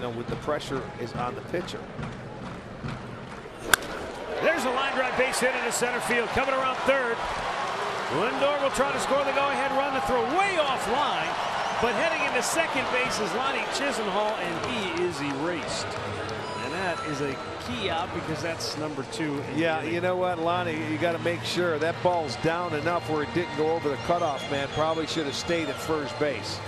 them with the pressure is on the pitcher. There's a line drive base hit into center field. Coming around third. Lindor will try to score the go-ahead run. The throw way offline. But heading into second base is Lonnie Chisenhall, and he is erased. And that is a key out because that's number two. Yeah, you know what, Lonnie, you got to make sure that ball's down enough where it didn't go over the cutoff man. Probably should have stayed at first base.